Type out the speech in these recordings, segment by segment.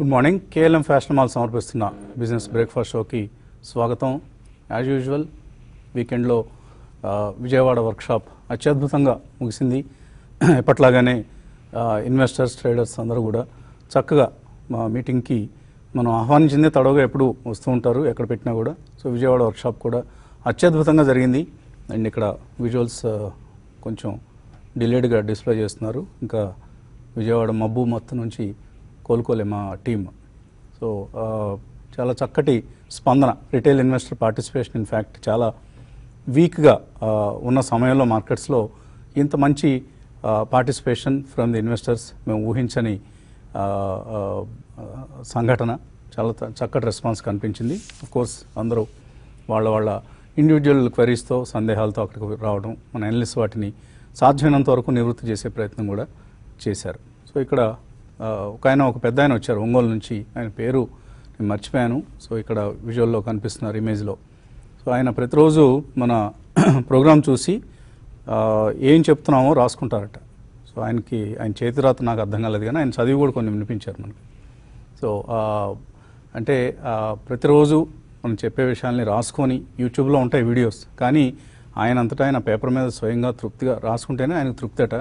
Good morning. KLM fashion mall సమర్పిస్తున్న business breakfast షోకి స్వాగతం. యాజ్ యూజువల్ వీకెండ్లో విజయవాడ వర్క్షాప్ అత్యద్భుతంగా ముగిసింది. ఎప్పట్లాగానే ఇన్వెస్టర్స్, ట్రేడర్స్ అందరూ కూడా చక్కగా మా మీటింగ్కి మనం ఆహ్వానించిందే తడవుగా ఎప్పుడు వస్తూ ఉంటారు, ఎక్కడ పెట్టినా కూడా. సో విజయవాడ వర్క్షాప్ కూడా అత్యద్భుతంగా జరిగింది. అండ్ ఇక్కడ విజువల్స్ కొంచెం డిలేడ్గా డిస్ప్లే చేస్తున్నారు. ఇంకా విజయవాడ మబ్బు మొత్తం నుంచి కోలుకోలే మా టీమ్. సో చాలా చక్కటి స్పందన, రిటైల్ ఇన్వెస్టర్ పార్టిసిపేషన్ ఇన్ఫ్యాక్ట్ చాలా వీక్గా ఉన్న సమయంలో మార్కెట్స్లో ఇంత మంచి పార్టిసిపేషన్ ఫ్రమ్ ది ఇన్వెస్టర్స్ మేము ఊహించని సంఘటన. చాలా చక్కటి రెస్పాన్స్ కనిపించింది. ఆఫ్ కోర్స్ అందరూ వాళ్ళ వాళ్ళ ఇండివిజువల్ క్వరీస్తో, సందేహాలతో అక్కడికి రావడం, మన అనలిస్ట్ వాటిని సాధ్యమైనంత వరకు నివృత్తి చేసే ప్రయత్నం కూడా చేశారు. సో ఇక్కడ ఒక ఆయన, ఒక పెద్ద ఆయన వచ్చారు ఒంగోలు నుంచి. ఆయన పేరు నేను మర్చిపోయాను. సో ఇక్కడ విజువల్లో కనిపిస్తున్నారు, ఇమేజ్లో. సో ఆయన ప్రతిరోజు మన ప్రోగ్రాం చూసి ఏం చెప్తున్నామో రాసుకుంటారట. సో ఆయనకి, ఆయన చేతిరాత నాకు అర్థం కాలేదు, కానీ ఆయన చదివి కూడా కొన్ని వినిపించారు మనకి. సో అంటే ప్రతిరోజు మనం చెప్పే విషయాల్ని రాసుకొని, యూట్యూబ్లో ఉంటాయి వీడియోస్, కానీ ఆయన అంతటా ఆయన పేపర్ మీద స్వయంగా తృప్తిగా రాసుకుంటేనే ఆయనకు తృప్తి అట.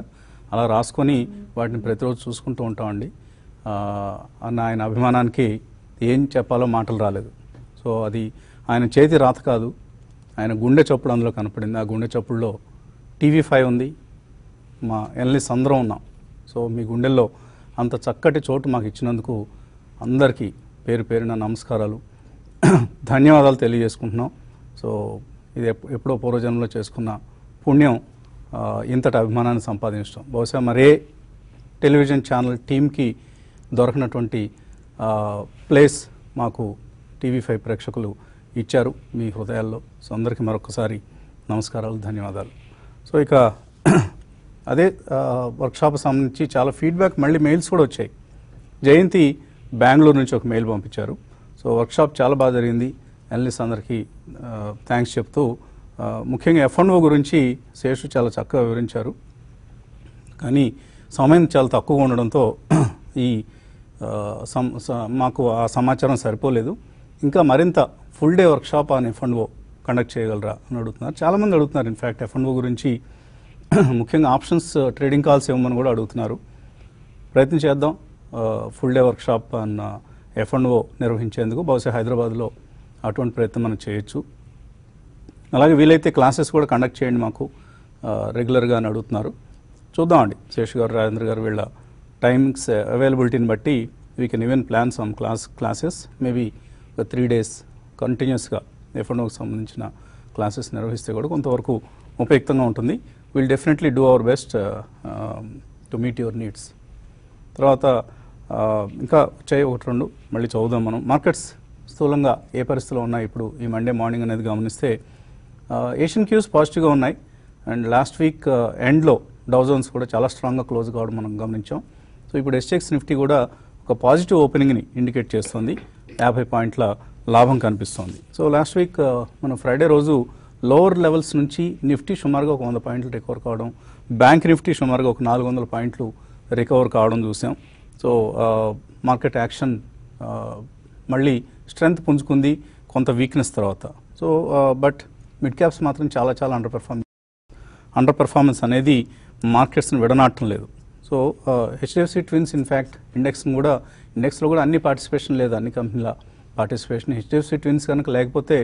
అలా రాసుకొని వాటిని ప్రతిరోజు చూసుకుంటూ ఉంటామండి అన్న ఆయన అభిమానానికి ఏం చెప్పాలో మాటలు రాలేదు. సో అది ఆయన చేతి రాత కాదు, ఆయన గుండె చప్పుడు అందులో కనపడింది. ఆ గుండె చప్పుడులో TV5 ఉంది, మా ఎనలిస్ట్ అందరం ఉన్నాం. సో మీ గుండెల్లో అంత చక్కటి చోటు మాకు ఇచ్చినందుకు అందరికీ పేరు పేరున నమస్కారాలు, ధన్యవాదాలు తెలియజేసుకుంటున్నాం. సో ఇది ఎప్పుడో పూర్వజన్మలో చేసుకున్న పుణ్యం ఇంతటి అభిమానాన్ని సంపాదించడం. బహుశా మరే టెలివిజన్ ఛానల్ టీమ్కి దొరకనటువంటి ప్లేస్ మాకు TV5 ప్రేక్షకులు ఇచ్చారు మీ హృదయాల్లో. సో అందరికీ మరొకసారి నమస్కారాలు, ధన్యవాదాలు. సో ఇక అదే వర్క్షాప్ సంబంధించి చాలా ఫీడ్బ్యాక్, మళ్ళీ మెయిల్స్ కూడా వచ్చాయి. జయంతి బెంగళూరు నుంచి ఒక మెయిల్ పంపించారు. సో వర్క్షాప్ చాలా బాగా జరిగింది, అనలిస్ట్ అందరికీ థ్యాంక్స్ చెప్తూ, ముఖ్యంగా F&O గురించి శేషు చాలా చక్కగా వివరించారు. కానీ సమయం చాలా తక్కువగా ఉండడంతో ఈ మాకు ఆ సమాచారం సరిపోలేదు. ఇంకా మరింత ఫుల్ డే వర్క్షాప్ అని F&O కండక్ట్ చేయగలరా అని అడుగుతున్నారు. చాలామంది అడుగుతున్నారు. ఇన్ఫ్యాక్ట్ F&O గురించి ముఖ్యంగా ఆప్షన్స్ ట్రేడింగ్ కాల్స్ ఇవ్వమని కూడా అడుగుతున్నారు. ప్రయత్నం చేద్దాం ఫుల్ డే వర్క్షాప్ అన్న F&O నిర్వహించేందుకు. బహుశా హైదరాబాద్లో అటువంటి ప్రయత్నం మనం చేయొచ్చు. అలాగే వీలైతే క్లాసెస్ కూడా కండక్ట్ చేయండి మాకు రెగ్యులర్గా అని అడుగుతున్నారు. చూద్దామండి, శేషు గారు, రాజేంద్ర గారు వీళ్ళ టైమింగ్స్ అవైలబిలిటీని బట్టి we can even plan some classes maybe ఒక 3 days కంటిన్యూస్గా F&Oకి సంబంధించిన క్లాసెస్ నిర్వహిస్తే కూడా కొంతవరకు ఉపయుక్తంగా ఉంటుంది. Will definitely do our best to meet your needs. తర్వాత ఇంకా వచ్చాయి 1-2 మళ్ళీ చదువుదాం మనం. మార్కెట్స్ స్థూలంగా ఏ పరిస్థితిలో ఉన్నాయి ఇప్పుడు ఈ మండే మార్నింగ్ అనేది గమనిస్తే H&Qs పాజిటివ్గా ఉన్నాయి. అండ్ లాస్ట్ వీక్ ఎండ్లో డౌజన్స్ కూడా చాలా స్ట్రాంగ్గా క్లోజ్ కావడం మనం గమనించాం. సో ఇప్పుడు STX నిఫ్టీ కూడా ఒక పాజిటివ్ ఓపెనింగ్ని ఇండికేట్ చేస్తుంది. 50 పాయింట్ల లాభం కనిపిస్తుంది. సో లాస్ట్ వీక్ మనం ఫ్రైడే రోజు లోవర్ లెవెల్స్ నుంచి నిఫ్టీ సుమారుగా ఒక 100 పాయింట్లు రికవర్ కావడం, బ్యాంక్ నిఫ్టీ సుమారుగా ఒక 400 పాయింట్లు రికవర్ కావడం చూసాం. సో మార్కెట్ యాక్షన్ మళ్ళీ స్ట్రెంగ్త్ పుంజుకుంది కొంత వీక్నెస్ తర్వాత. సో బట్ మిడ్ క్యాప్స్ మాత్రం చాలా చాలా అండర్ పెర్ఫార్మెన్స్ అనేది మార్కెట్స్ని విడనాటం లేదు. సో HDFC ట్విన్స్ ఇన్ఫ్యాక్ట్ ఇండెక్స్ని కూడా, ఇండెక్స్లో కూడా అన్ని పార్టిసిపేషన్ లేదు, అన్ని కంపెనీల పార్టిసిపేషన్. HDFC ట్విన్స్ కనుక లేకపోతే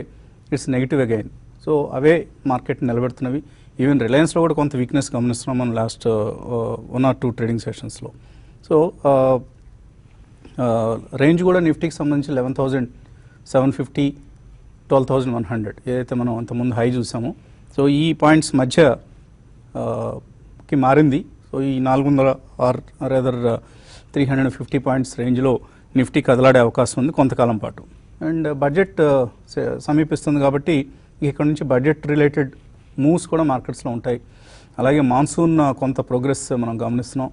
ఇట్స్ నెగిటివ్ అగైన్. సో అవే మార్కెట్ని నిలబెడుతున్నవి. ఈవెన్ రిలయన్స్లో కూడా కొంత వీక్నెస్ గమనిస్తున్నాం మనం లాస్ట్ 1 or 2 ట్రేడింగ్ సెషన్స్లో. సో రేంజ్ కూడా నిఫ్టీకి సంబంధించి 11,750, 12,100 ఏదైతే మనం అంతకుముందు హై చూసామో, సో ఈ పాయింట్స్ మధ్యకి మారింది. సో ఈ 350 పాయింట్స్ రేంజ్లో నిఫ్టీ కదలాడే అవకాశం ఉంది కొంతకాలం పాటు. అండ్ బడ్జెట్ సమీపిస్తుంది కాబట్టి ఇక్కడ నుంచి బడ్జెట్ రిలేటెడ్ మూవ్స్ కూడా మార్కెట్స్లో ఉంటాయి. అలాగే మాన్సూన్ కొంత ప్రోగ్రెస్ మనం గమనిస్తున్నాం,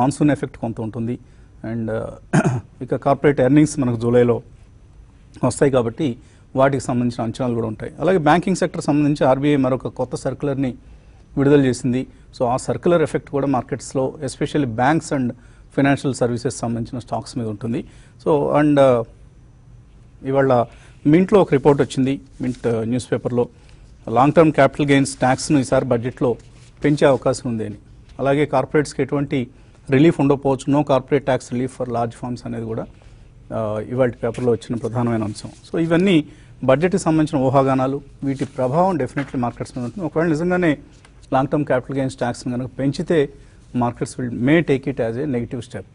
మాన్సూన్ ఎఫెక్ట్ కొంత ఉంటుంది. అండ్ ఇక కార్పొరేట్ ఎర్నింగ్స్ మనకు జూలైలో వస్తాయి కాబట్టి వాటికి సంబంధించిన అంచనాలు కూడా ఉంటాయి. అలాగే బ్యాంకింగ్ సెక్టర్ సంబంధించి RBI మరొక కొత్త సర్క్యులర్ని విడుదల చేసింది. సో ఆ సర్క్యులర్ ఎఫెక్ట్ కూడా మార్కెట్స్లో especially banks and financial services సంబంధించిన స్టాక్స్ మీద ఉంటుంది. సో అండ్ ఇవాళ మింట్లో ఒక రిపోర్ట్ వచ్చింది, మింట్ న్యూస్ పేపర్లో లాంగ్ టర్మ్ క్యాపిటల్ గెయిన్స్ ట్యాక్స్ను ఈసారి బడ్జెట్లో పెంచే అవకాశం ఉంది అని, అలాగే కార్పొరేట్స్కి ఎటువంటి రిలీఫ్ ఉండకపోవచ్చు, no corporate tax relief for large firms అనేది కూడా ఇవాళ పేపర్లో వచ్చిన ప్రధానమైన అంశం. సో ఇవన్నీ బడ్జెట్కి సంబంధించిన ఊహాగానాలు, వీటి ప్రభావం డెఫినెట్లీ మార్కెట్స్ మీద ఉంటుంది. ఒకవేళ నిజంగానే లాంగ్ టర్మ్ క్యాపిటల్ గెయిన్స్ ట్యాక్స్ని కనుక పెంచితే markets may take it as a negative step.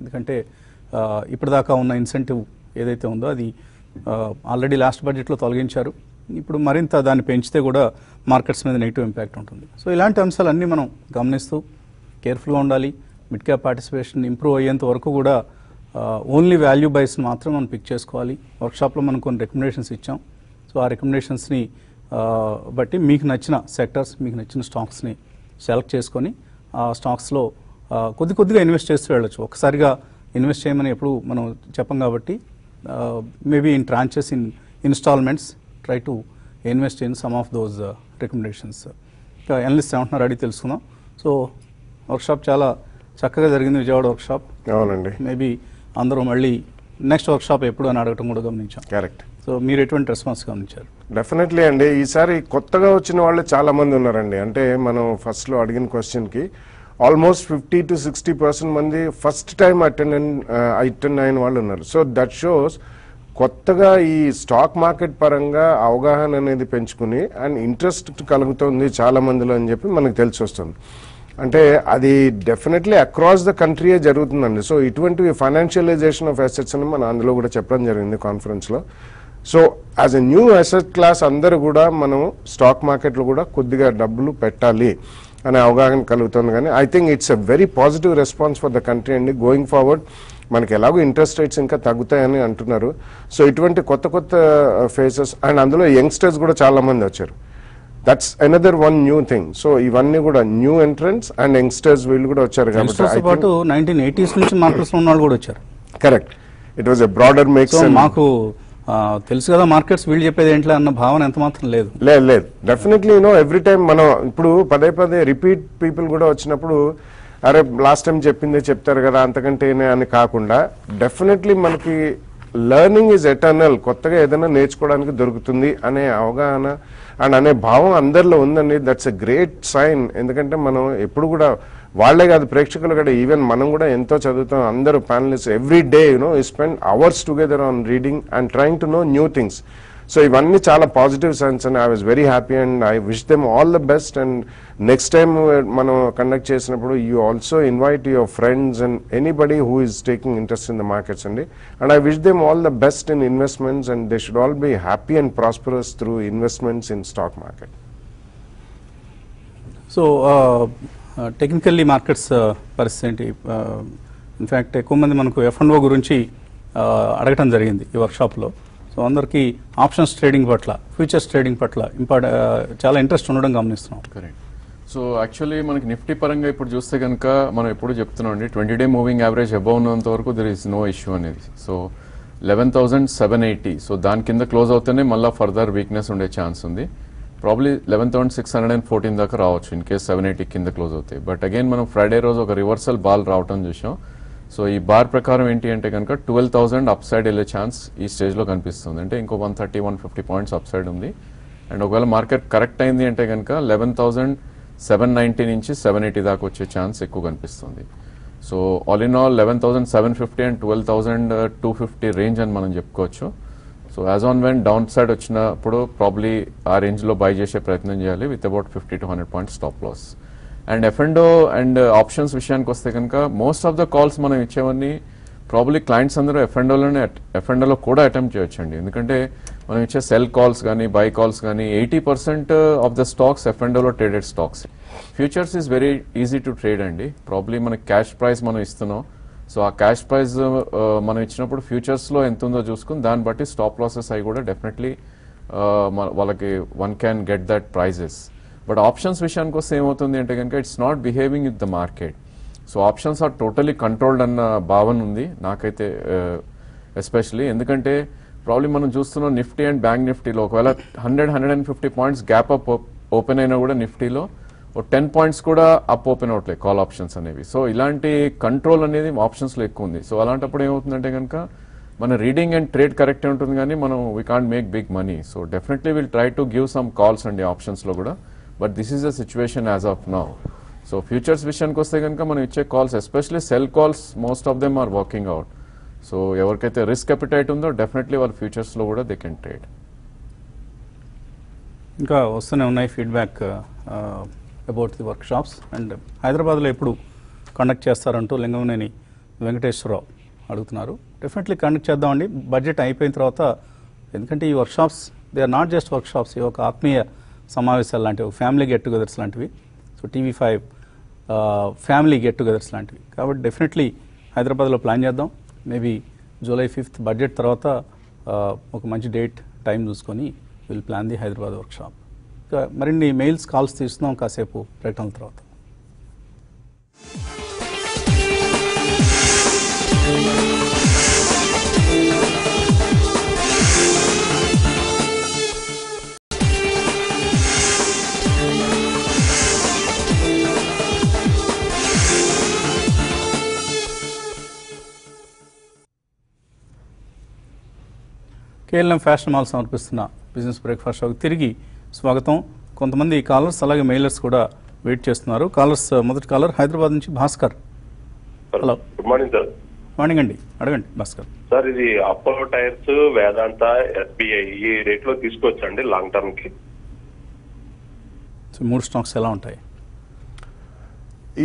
ఎందుకంటే ఇప్పటిదాకా ఉన్న ఇన్సెంటివ్ ఏదైతే ఉందో అది ఆల్రెడీ లాస్ట్ బడ్జెట్లో తొలగించారు, ఇప్పుడు మరింత దాన్ని పెంచితే కూడా మార్కెట్స్ మీద నెగిటివ్ ఇంపాక్ట్ ఉంటుంది. సో ఇలాంటి అంశాలన్నీ మనం గమనిస్తూ కేర్ఫుల్గా ఉండాలి. మిడ్ క్యాప్ పార్టిసిపేషన్ ఇంప్రూవ్ అయ్యేంత వరకు కూడా ఓన్లీ వాల్యూ బైస్ మాత్రం మనం పిక్ చేసుకోవాలి. వర్క్షాప్లో మనం కొన్ని రికమెండేషన్స్ ఇచ్చాం, సో ఆ రికమెండేషన్స్ని బట్టి మీకు నచ్చిన సెక్టర్స్, మీకు నచ్చిన స్టాక్స్ని సెలెక్ట్ చేసుకొని ఆ స్టాక్స్లో కొద్ది కొద్దిగా ఇన్వెస్ట్ చేస్తూ వెళ్ళచ్చు. ఒకసారిగా ఇన్వెస్ట్ చేయమని ఎప్పుడు మనం చెప్పం కాబట్టి maybe in tranches, in instalments try to invest in some of those recommendations. Analyst ఏమంటున్నారు అడిగి తెలుసుకుందాం. సో వర్క్షాప్ చాలా చక్కగా జరిగింది, విజయవాడ వర్క్షాప్. అవునండి, మేబీ అందరూ మళ్ళీ నెక్స్ట్ వర్క్షాప్ ఎప్పుడు అని అడగటం కూడా గమనించాం. కరెక్ట్. సో మీరు ఎటువంటి రెస్పాన్స్ గమనించారు? డెఫినెట్లీ అండి, ఈసారి కొత్తగా వచ్చిన వాళ్ళే చాలామంది ఉన్నారండి. అంటే మనం ఫస్ట్లో అడిగిన క్వశ్చన్కి ఆల్మోస్ట్ 50 to 60% మంది ఫస్ట్ టైం అటెండ్ అయిన వాళ్ళు ఉన్నారు. సో దట్ షోస్ కొత్తగా ఈ స్టాక్ మార్కెట్ పరంగా అవగాహన అనేది పెంచుకుని అండ్ ఇంట్రెస్ట్ కలుగుతుంది చాలా మందిలో అని చెప్పి మనకు తెలిసి వస్తుంది. అంటే అది డెఫినెట్లీ అక్రాస్ ద కంట్రీయే జరుగుతుందండి. సో ఇటువంటి ఫైనాన్షియలైజేషన్ ఆఫ్ అసెట్స్ అని మనం అందులో కూడా చెప్పడం జరిగింది కాన్ఫరెన్స్లో. So as a new asset class అందరూ కూడా మనం స్టాక్ మార్కెట్లో కూడా కొద్దిగా డబ్బులు పెట్టాలి అనే అవగాహన కలుగుతుంది. కానీ I think it's a very positive response for the country అండి. గోయింగ్ ఫార్వర్డ్ మనకి ఎలాగో ఇంట్రెస్ట్ రేట్స్ ఇంకా తగ్గుతాయని అంటున్నారు. సో ఇటువంటి కొత్త కొత్త ఫేసెస్ అండ్ అందులో యంగ్స్టర్స్ కూడా చాలామంది వచ్చారు. That's another one new thing. So ఇవన్నీ కూడా న్యూ ఎంట్రన్స్ అండ్ యంగ్స్టర్స్ వీళ్ళు కూడా వచ్చారు కాబట్టి. Correct, it was a broader mix. మాకు తెలుసు కదా మార్కెట్స్, వీళ్ళు చెప్పేది ఏంటి అన్న భావన ఎంత మాత్రం లేదు. లేదు డెఫినెట్లీ యూనో ఎవ్రీ టైం మనం ఇప్పుడు పదే పదే రిపీట్ పీపుల్ కూడా వచ్చినప్పుడు అరే లాస్ట్ టైం చెప్పిందే చెప్తారు కదా అంతకంటేనే అని కాకుండా డెఫినెట్లీ మనకి లెర్నింగ్ ఈజ్ ఎటర్నల్, కొత్తగా ఏదైనా నేర్చుకోవడానికి దొరుకుతుంది అనే అవగాహన అండ్ అనే భావం అందరిలో ఉందండి. That's a great sign. ఎందుకంటే మనం ఎప్పుడు కూడా వాళ్లే కాదు ప్రేక్షకులు కూడా, ఈవెన్ మనం కూడా ఎంతో చదువుతాం. అందరూ ప్యానలిస్ట్ ఎవ్రీ డే యూనో ఈ spend hours together on reading and trying to know new things. So ఇవన్నీ చాలా positive signs and I was very happy and I wish them all the best. And next time మనం conduct చేసినప్పుడు you also invite your friends and anybody who is taking interest in the markets అండి. And I wish them all the best in investments and they should all be happy and prosperous through investments in stock market. So technically markets పరిస్థితి ఏంటి? In fact ఎక్కువ మంది మనకు F&O గురించి అడగటం జరిగింది ఈ వర్క్షాప్లో. సో అందరికీ ఆప్షన్స్ ట్రేడింగ్ పట్ల, ఫ్యూచర్స్ ట్రేడింగ్ పట్ల చాలా ఇంట్రెస్ట్ ఉండడం గమనిస్తున్నాం. కరెక్ట్. సో యాక్చువల్లీ మనకి నిఫ్టీ పరంగా ఇప్పుడు చూస్తే కనుక మనం ఎప్పుడు చెప్తున్నాం అండి, 20-day మూవింగ్ యావరేజ్ అబౌవ్ ఉన్నంత వరకు దెర్ ఈస్ నో ఇష్యూ అనేది. సో 11,780, సో దాని కింద క్లోజ్ అవుతేనే మళ్ళీ ఫర్దర్ వీక్నెస్ ఉండే ఛాన్స్ ఉంది. ప్రాబ్లీ 11,614 దాకా రావచ్చు ఇన్ కేస్ 780 కింద క్లోజ్ అవుతాయి. బట్ అగైన్ మనం ఫ్రైడే రోజు ఒక రివర్సల్ బాల్ రావటం చూసాం. సో ఈ బార్ ప్రకారం ఏంటి అంటే కనుక 12,000 అప్ సైడ్ వెళ్ళే ఛాన్స్ ఈ స్టేజ్లో కనిపిస్తుంది. అంటే ఇంకో 130-150 పాయింట్స్ అప్ సైడ్ ఉంది. అండ్ ఒకవేళ మార్కెట్ కరెక్ట్ అయింది అంటే కనుక 11,790 నుంచి 780 దాకా వచ్చే ఛాన్స్ ఎక్కువ కనిపిస్తుంది. So all in all 11,750 and 12,250 range అని మనం చెప్పుకోవచ్చు. So as on when down side వచ్చినప్పుడు ప్రాబ్లీ ఆ రేంజ్లో బై చేసే ప్రయత్నం చేయాలి with about 50-100 points stop loss. And F&O and options విషయానికి వస్తే కనుక మోస్ట్ ఆఫ్ ద కాల్స్ మనం ఇచ్చేవన్నీ ప్రాబ్లీ క్లయింట్స్ అందరూ F&Oలో కూడా అటెంప్ట్ చేయొచ్చండి. ఎందుకంటే మనం ఇచ్చే సెల్ కాల్స్ కానీ బై కాల్స్ కానీ 80% ఆఫ్ ద స్టాక్స్ F&Oలో traded stocks. Futures is very easy to trade అండి. ప్రాబ్లీ మనకి క్యాష్ ప్రైస్ మనం ఇస్తున్నాం. సో ఆ క్యాష్ ప్రైజ్ మనం ఇచ్చినప్పుడు ఫ్యూచర్స్లో ఎంత ఉందో చూసుకుని దాన్ని బట్టి స్టాప్ లాసెస్ అవి కూడా డెఫినెట్లీ వాళ్ళకి one can get that prices. But options విషయానికి వస్తే ఏమవుతుంది అంటే కనుక it's not behaving with the market. So options are totally controlled అన్న భావన ఉంది నాకైతే ఎస్పెషలీ. ఎందుకంటే ప్రాబ్లీ మనం చూస్తున్నాం నిఫ్టీ అండ్ బ్యాంక్ నిఫ్టీలో ఒకవేళ 100-150 పాయింట్స్ గ్యాప్ అప్ ఓపెన్ అయినా కూడా నిఫ్టీలో 10 పాయింట్స్ కూడా అప్ ఓపెన్ అవుట్లే కాల్ ఆప్షన్స్ అనేవి. సో ఇలాంటి కంట్రోల్ అనేది ఆప్షన్స్లో ఎక్కువ ఉంది. సో అలాంటప్పుడు ఏమవుతుందంటే కనుక మన రీడింగ్ అండ్ ట్రేడ్ కరెక్టే ఉంటుంది కానీ మనం we can't make big money. So definitely will try to give some calls అండి ఆప్షన్స్లో కూడా, but this is the situation as of now. So futures విషయానికి వస్తే కనుక మనం ఇచ్చే calls especially sell calls most of them are working out. So ఎవరికైతే risk appetite ఉందో డెఫినెట్లీ వాళ్ళ ఫ్యూచర్స్లో కూడా దే కెన్ ట్రేడ్. ఇంకా వస్తూనే ఉన్నాయి feedback about the workshops and హైదరాబాద్లో ఎప్పుడు కండక్ట్ చేస్తారంటూ లింగంనేని వెంకటేశ్వరరావు అడుగుతున్నారు. డెఫినెట్లీ కండక్ట్ చేద్దామండి బడ్జెట్ అయిపోయిన తర్వాత. ఎందుకంటే ఈ workshops they are not just workshops, ఇవి ఒక ఆత్మీయ సమావేశాలు లాంటివి, ఫ్యామిలీ గెట్ టుగెదర్స్ లాంటివి. So TV 5 family get togethers లాంటివి కాబట్టి డెఫినెట్లీ హైదరాబాద్లో ప్లాన్ చేద్దాం. మేబీ జూలై 5 బడ్జెట్ తర్వాత ఒక మంచి డేట్ టైం చూసుకొని will plan the Hyderabad workshop. ఇంకా మరిన్ని మెయిల్స్ కాల్స్ తీస్తున్నాం కాసేపు ప్రకటనల తర్వాత. కేఎల్ఎం ఫ్యాషన్ మాల్ సమర్పిస్తున్న బిజినెస్ బ్రేక్ఫాస్ట్ షోకి తిరిగి స్వాగతం. కొంతమంది కాలర్స్ అలాగే మెయిలర్స్ కూడా వెయిట్ చేస్తున్నారు. కాలర్స్ మొదటి కాలర్ హైదరాబాద్ నుంచి Bhaskar. Hello, good morning sir. Morning అండి, అడగండి భాస్కర్ సార్. ఇది అపోలో టైర్స్, వేదాంత, ఎస్బిఐ ఈ రేట్లో తీసుకోవచ్చండి లాంగ్ టర్మ్కి? సో మూడు స్టాక్స్ ఎలా ఉంటాయి?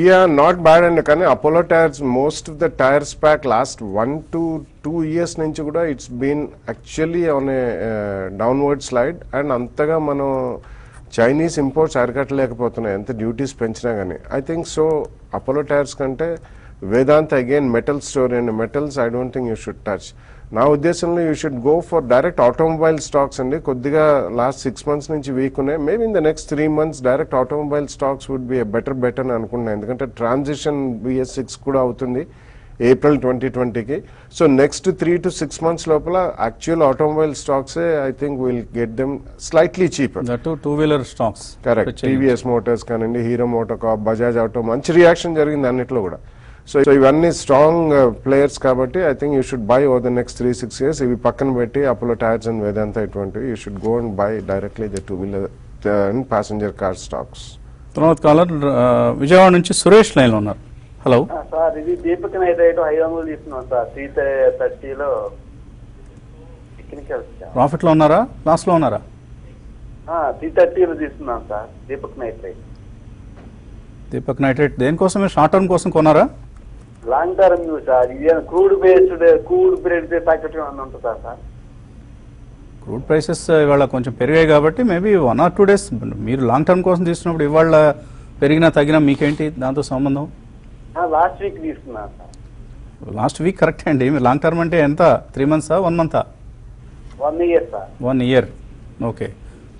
Yeah, not bad. And kani Apollo Tires, most of the tires pack last 1 to 2 years nunchi kuda it's been actually on a downward slide. And antaga mano Chinese imports arakatlekopotunayi, anta duties penchina gani. I think so Apollo Tires kante Vedanta again metal story, and metals I don't think you should touch. నా ఉద్దేశంలో you should go for direct automobile stocks అండి. కొద్దిగా last 6 months నుంచి weak ఉన్నాయి. Maybe in the next 3 months direct automobile stocks would be better అని అనుకుంటున్నాను. ఎందుకంటే transition BS6 కూడా అవుతుంది April 2020కి. సో నెక్స్ట్ 3 to 6 months లోపల యాక్చువల్ ఆటోమొబైల్ స్టాక్సే I think will get them slightly cheap. Two wheeler stocks correct, TVS Motors కానివ్వండి, Hero Motor Corp, Bajaj auto మంచి రియాక్షన్ జరిగింది అన్నిట్లో కూడా. సో ఇవన్నీ స్ట్రాంగ్ ప్లేయర్స్ కాబట్టి I think you should buy over the next 3-6 years. ఇవి పక్కన పెట్టి అపోలో టైర్స్ అండ్ వేదాంత ఇటువంటివి you should go and buy directly the two wheeler and passenger car stocks. తర్వాత కాలర్ విజయవాడ నుంచి సురేష్ లైన్లో ఉన్నారు. హలో సార్, ఇది దీపక్ నైట్రైట్ 500 తీసుకున్నాం సార్ 330లో. ప్రాఫిట్లో ఉన్నారా లాస్లో ఉన్నారా? 330 తీసుకున్నాం sir Deepak nitrite. Deepak nitrite దేనికోసం, షార్ట్ టర్మ్ కోసం కొన్నారా long term? Crude based crude prices ఇవాళ కొంచెం పెరిగాయి కాబట్టి మేబీ 1 or 2 days. మీరు లాంగ్ టర్మ్ కోసం తీసుకున్నప్పుడు ఇవాళ పెరిగినా తగ్గినా మీకేంటి దాంతో సంబంధం? లాస్ట్ వీక్ తీసుకున్నా. లాస్ట్ వీక్ కరెక్ట్ అండి. మీరు లాంగ్ టర్మ్ అంటే ఎంత, 3 months, 1 month? 1 year sir. 1 year, okay.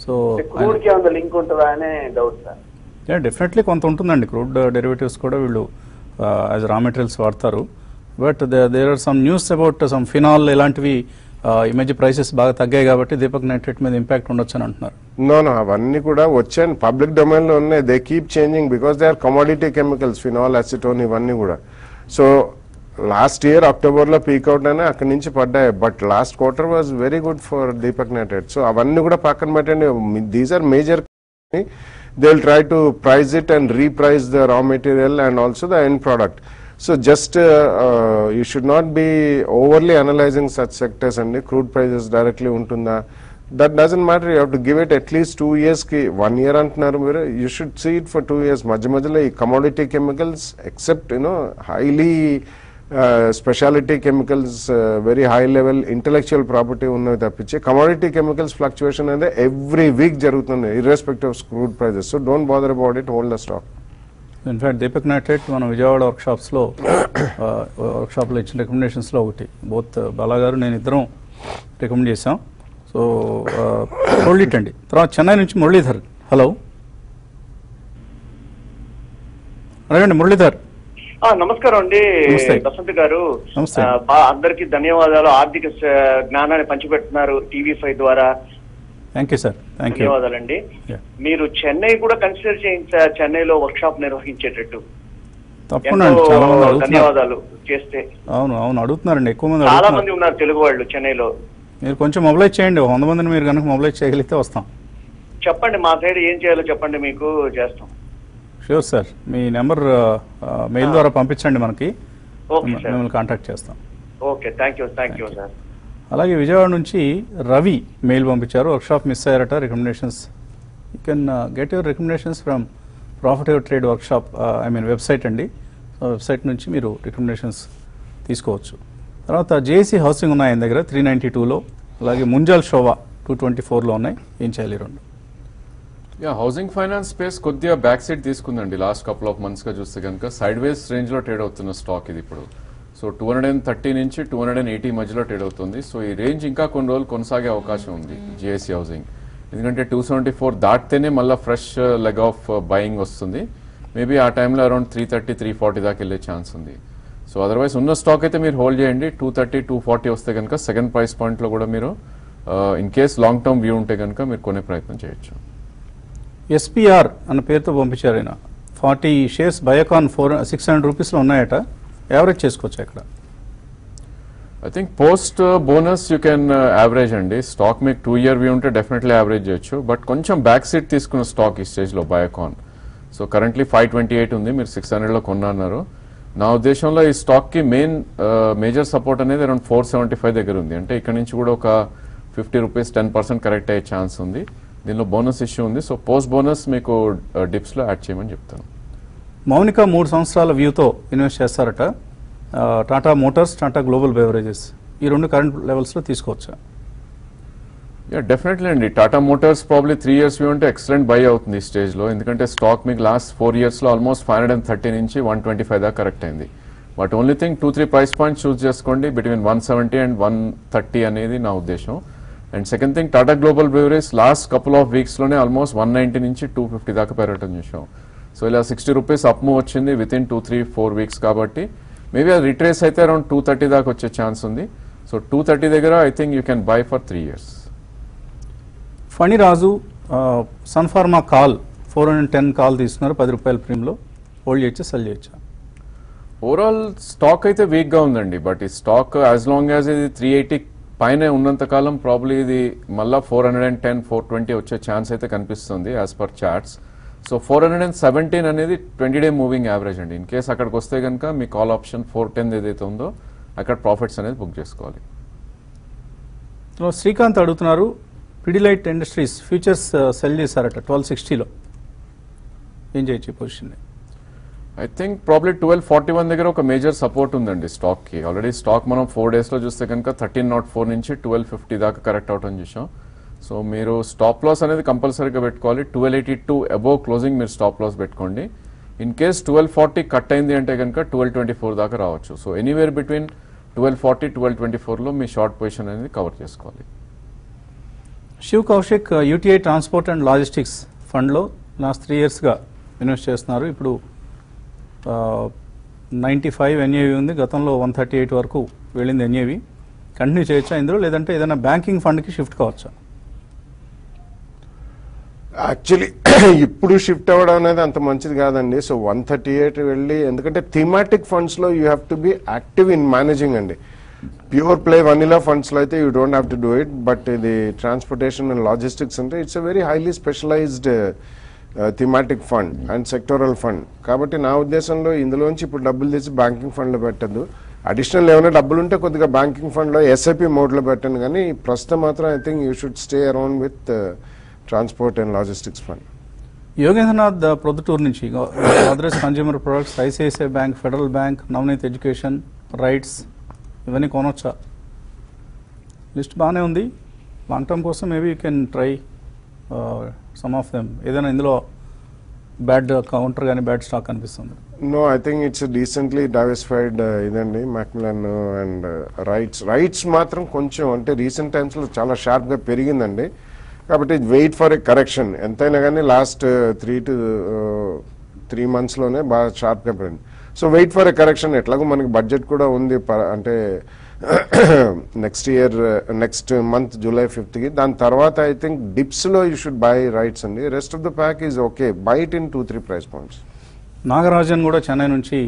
So క్రూడ్కి ఏమైనా లింక్ ఉంటుందా అనే డౌట్ సార్. డెఫినెట్లీ కొంత ఉంటుందండి. క్రూడ్ డెరివేటివ్స్ కూడా వీళ్ళు యాజ్ రా మెటీరియల్స్ వాడతారు. But there are some news about some phenol ఇలాంటివి ఈ మధ్య ప్రైసెస్ బాగా తగ్గాయి కాబట్టి దీపక్ నైట్రేట్ మీద ఇంపాక్ట్ ఉండొచ్చు అని అంటున్నారు. నో, అవన్నీ కూడా వచ్చాయి పబ్లిక్ డొమైన్లో ఉన్నాయి. They keep changing because they are commodity chemicals, phenol, acetone ఇవన్నీ కూడా. సో లాస్ట్ ఇయర్ అక్టోబర్లో పీక్అవుట్ అయినా అక్కడి నుంచి పడ్డాయి. But last quarter was very good for Deepak nitrate. So అవన్నీ కూడా పక్కన పెట్టండి. These are major. They'll try to price it and reprice the raw material and also the end product. So just you should not be overly analyzing such sectors and the crude prices directly untunda. That doesn't matter. You have to give it at least 2 years. Ki 1 year antunaru, you should see it for 2 years. Majjamajala commodity chemicals, except highly speciality chemicals, very high level intellectual property ఉన్నవి తప్పించి commodity chemicals fluctuation అనేది every week జరుగుతుంది irrespective of crude prices. So don't bother about it, hold the stock. In fact Deepak nitrite మనం విజయవాడ వర్క్షాప్లో ఇచ్చిన రికమెండేషన్స్లో ఒకటి. Both Bala గారు నేను ఇద్దరం రికమెండ్ చేశాం. సో హోల్డ్ ఇట్ అండి. తర్వాత చెన్నై నుంచి మురళీధర్. హలో, అడగండి మురళీధర్. నమస్కారం అండి వసంత్ గారు, అందరికి ధన్యవాదాలు. ఆర్థిక జ్ఞానాన్ని పంచిపెడుతున్నారు టీవీ 5 ద్వారా. Thank you sir, thank you, ధన్యవాదాలండి. మీరు చెన్నై కూడా కన్సిడర్ చేయండి సార్, చెన్నైలో వర్క్ షాప్ నిర్వహించేటట్టు. తప్పకుండా ధన్యవాదాలు చేస్తే. అవును అవును అడుగుతున్నారండి, ఎక్కువ మంది చాలా మంది ఉన్నారు తెలుగు వాళ్ళు చెన్నైలో. మీరు కొంచెం మొబైలైజ్ చేయండి, 100 మందిని మీరు కనుక మొబైలైజ్ చేయగలిగితే వస్తాం. చెప్పండి మా సైడ్ ఏం చేయాలో చెప్పండి, మీకు చేస్తాం. షూర్ సార్, మీ నెంబర్ మెయిల్ ద్వారా పంపించండి మనకి, మిమ్మల్ని కాంటాక్ట్ చేస్తాం. Okay thank you, thank you sir. అలాగే విజయవాడ నుంచి రవి మెయిల్ పంపించారు, వర్క్షాప్ మిస్ అయ్యారట, recommendations you can get your recommendations from profit and trade workshop, I mean website అండి, వెబ్సైట్ నుంచి మీరు రికమెండేషన్స్ తీసుకోవచ్చు. తర్వాత జేసీ హౌసింగ్ ఉన్నాయి ఆయన దగ్గర 392లో, అలాగే ముంజల్ షోవా 224లో ఉన్నాయి, ఏం చేయాలి రెండు? యా, హౌసింగ్ ఫైనాన్స్ స్పేస్ కొద్దిగా బ్యాక్ సైడ్ తీసుకుందండి లాస్ట్ కపుల్ ఆఫ్ మంత్స్గా చూస్తే కనుక, సైడ్ వేస్ రేంజ్లో ట్రేడ్ అవుతున్న స్టాక్ ఇది ఇప్పుడు. సో 230 నుంచి 280 మధ్యలో ట్రేడ్ అవుతుంది. సో ఈ రేంజ్ ఇంకా కొన్ని రోజులు కొనసాగే అవకాశం ఉంది జిఎస్సి హౌసింగ్, ఎందుకంటే 274 దాటితేనే మళ్ళీ ఫ్రెష్ లెగ్ ఆఫ్ బయింగ్ వస్తుంది. మేబీ ఆ టైంలో అరౌండ్ 330-340 దాకా వెళ్ళే ఛాన్స్ ఉంది. సో అదర్వైజ్ ఉన్న స్టాక్ అయితే మీరు హోల్డ్ చేయండి. 230-240 వస్తే కనుక సెకండ్ ప్రైస్ పాయింట్లో కూడా మీరు in case long term view ఉంటే కనుక మీరు కొనే ప్రయత్నం చేయొచ్చు. ఎస్పిఆర్ అన్న పేరుతో పంపించారు ఆయన, 40 shares బయోకాన్ 600 రూపీస్లో ఉన్నాయట, యావరేజ్ చేసుకోవచ్చు ఇక్కడ. I think post bonus you can average అండి, స్టాక్ మీకు 2 year వ్యూ ఉంటే డెఫినెట్లీ యావరేజ్ చేయొచ్చు. బట్ కొంచెం బ్యాక్ సీట్ తీసుకున్న స్టాక్ ఈ స్టేజ్లో బయోకాన్. సో కరెంట్లీ 528 ఉంది, మీరు 600లో కొన్నారు. నా ఉద్దేశంలో ఈ స్టాక్కి మేజర్ సపోర్ట్ అనేది అరౌండ్ 475 దగ్గర ఉంది, అంటే ఇక్కడ నుంచి కూడా ఒక 50 rupees 10% కరెక్ట్ అయ్యే ఛాన్స్ ఉంది. దీనిలో బోనస్ ఇష్యూ ఉంది, సో పోస్ట్ బోనస్ మీకు డిప్స్లో యాడ్ చేయమని చెప్తాను. మౌనిక 3 సంవత్సరాల వ్యూతో ఇన్వెస్ట్ చేస్తారట, Tata Motors, Tata Global Beverages, ఈ రెండు కరెంట్ లెవెల్స్లో తీసుకోవచ్చా? యా డెఫినెట్లీ అండి, Tata Motors probably 3 years view అంటే ఎక్సలెంట్ బై అవుతుంది ఈ స్టేజ్లో, ఎందుకంటే స్టాక్ మీకు లాస్ట్ 4 yearsలో ఆల్మోస్ట్ 530 నుంచి 125 దాకా కరెక్ట్ అయింది. But only thing 2-3 price points choose చేసుకోండి, బిట్వీన్ 170 and 130 అనేది నా ఉద్దేశం. And second thing, Tata Global Beverage last couple of వీక్స్లోనే ఆల్మోస్ట్ 190 నుంచి 250 దాకా పెరగటం చూసాం. సో ఇలా 60 rupees అప్ మూవ్ వచ్చింది వితిన్ 2-4 weeks, కాబట్టి మేబీ అది రిట్రేస్ అయితే అరౌండ్ 230 దాకా వచ్చే ఛాన్స్ ఉంది. సో 230 దగ్గర I think you can buy for 3 years. Phaniraju Sun Pharma call 410 call తీసుకున్నారు, 10 రూపాయల ప్రీమియంలో, హోల్డ్ చేయొచ్చా సెల్ చేయొచ్చా? ఓవరాల్ స్టాక్ అయితే వీక్గా ఉందండి, బట్ ఈ స్టాక్ యాజ్ లాంగ్ యాజ్ ఇది 380 పైన ఉన్నంతకాలం ప్రాబ్లీ ఇది మళ్ళీ 410-420 వచ్చే ఛాన్స్ అయితే కనిపిస్తుంది యాజ్ పర్ చార్ట్స్. సో 417 అనేది 20-day మూవింగ్ యావరేజ్ అండి. ఇన్ కేస్ అక్కడికి వస్తే కనుక మీ కాల్ ఆప్షన్ 410 ఏదైతే ఉందో అక్కడ ప్రాఫిట్స్ అనేది బుక్ చేసుకోవాలి. శ్రీకాంత్ అడుగుతున్నారు, పిడిలైట్ ఇండస్ట్రీస్ ఫ్యూచర్స్ సెల్ చేశారట 1260లో, ఏం చేయొచ్చు పొజిషన్? ఐ థింక్ ప్రాబ్లీ 1241 దగ్గర ఒక మేజర్ సపోర్ట్ ఉందండి స్టాక్కి. ఆల్రెడీ స్టాక్ మనం 4 daysలో చూస్తే కనుక 1304 నుంచి 1250 దాకా కరెక్ట్ అవటం చూసాం. సో మీరు స్టాప్ లాస్ అనేది కంపల్సరీగా పెట్టుకోవాలి, 1282 అబోవ్ క్లోజింగ్ మీరు స్టాప్ లాస్ పెట్టుకోండి. ఇన్ కేస్ 1240 కట్ అయింది అంటే కనుక 1224 దాకా రావచ్చు. సో ఎనీవేర్ బిట్వీన్ 1240-1224లో మీ షార్ట్ పొజిషన్ అనేది కవర్ చేసుకోవాలి. Shiv Kaushik UTI transport and logistics ఫండ్లో లాస్ట్ 3 yearsగా ఇన్వెస్ట్ చేస్తున్నారు, ఇప్పుడు 95 ఎన్ఏవి ఉంది, గతంలో 138 వరకు వెళ్ళింది ఎన్ఏవి, కంటిన్యూ చేయొచ్చా ఇందులో, లేదంటే ఏదైనా బ్యాంకింగ్ ఫండ్కి షిఫ్ట్ కావచ్చా? యాక్చువల్లీ ఇప్పుడు షిఫ్ట్ అవ్వడం అనేది అంత మంచిది కాదండి. సో 138 వెళ్ళి, ఎందుకంటే థీమాటిక్ ఫండ్స్లో you have to be active in managing అండి. ప్యూర్ ప్లే వనిలా ఫండ్స్లో అయితే you don't have to do it, but ఇది ట్రాన్స్పోర్టేషన్ అండ్ లాజిస్టిక్స్ అంటే it's a very highly specialised thematic fund and sectoral fund, కాబట్టి నా ఉద్దేశంలో ఇందులోంచి ఇప్పుడు డబ్బులు తీసి బ్యాంకింగ్ ఫండ్లో పెట్టద్దు. అడిషనల్ ఏమైనా డబ్బులు ఉంటే కొద్దిగా బ్యాంకింగ్ ఫండ్లో ఎస్ఐపి మోడ్లో పెట్టండి, కానీ ప్రస్తుతం మాత్రం I think you should stay around with transport and logistics fund. Yogendranath Proddatur నుంచి, Godrej Consumer Products, ICICI Bank, Federal Bank, Navneet Education, rights, ఇవన్నీ కొనొచ్చా? లిస్ట్ బాగానే ఉంది, లాంగ్ టర్మ్ కోసం maybe you can try some of them. ఏదైనా ఇందులో బ్యాడ్ కౌంటర్ కానీ bad stock అనిపిస్తుంది? No, I think it's decently diversified ఇదండి. మ్యాక్మిలన్ అండ్ రైట్స్ మాత్రం కొంచెం అంటే రీసెంట్ టైమ్స్లో చాలా షార్ప్గా పెరిగిందండి, కాబట్టి వెయిట్ ఫర్ ఏ కరెక్షన్. ఎంతైనా కానీ లాస్ట్ 3 to 3 monthsలోనే బాగా షార్ప్గా పెరిగింది. So wait for a correction. ఎట్లాగో మనకి బడ్జెట్ కూడా ఉంది, అంటే నెక్స్ట్ మంత్ July 5th కి. దాని తర్వాత ఐ థింక్ డిప్స్లో యూ షుడ్ బై రైట్స్ అండి. Rest of the pack is okay, byte in 2-3 price points. Nagarajan కూడా చెన్నై నుంచి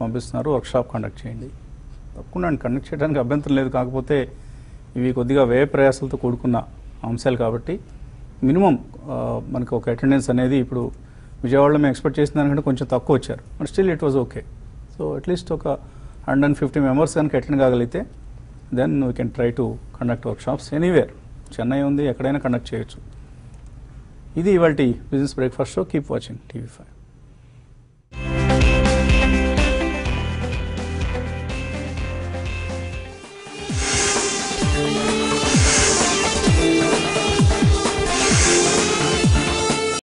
పంపిస్తున్నారు, వర్క్షాప్ కండక్ట్ చేయండి. తప్పకుండా కండక్ట్ చేయడానికి అభ్యంతరం లేదు, కాకపోతే ఇవి కొద్దిగా వ్యయ ప్రయాసాలతో కూడుకున్న అంశాలు కాబట్టి మినిమం మనకు ఒక అటెండెన్స్ అనేది ఇప్పుడు విజయవాడలో మేము ఎక్స్పెక్ట్ చేసిన దానికంటే కొంచెం తక్కువ వచ్చారు, but still it was okay. So at least ఒక 150 మెంబర్స్ కనుక అటెండ్ కాగలిగితే then we can try to conduct workshops anywhere. Chennai ఉంది, ఎక్కడైనా కండక్ట్ చేయొచ్చు. ఇది ఇవాళ business breakfast show. Keep watching TV5.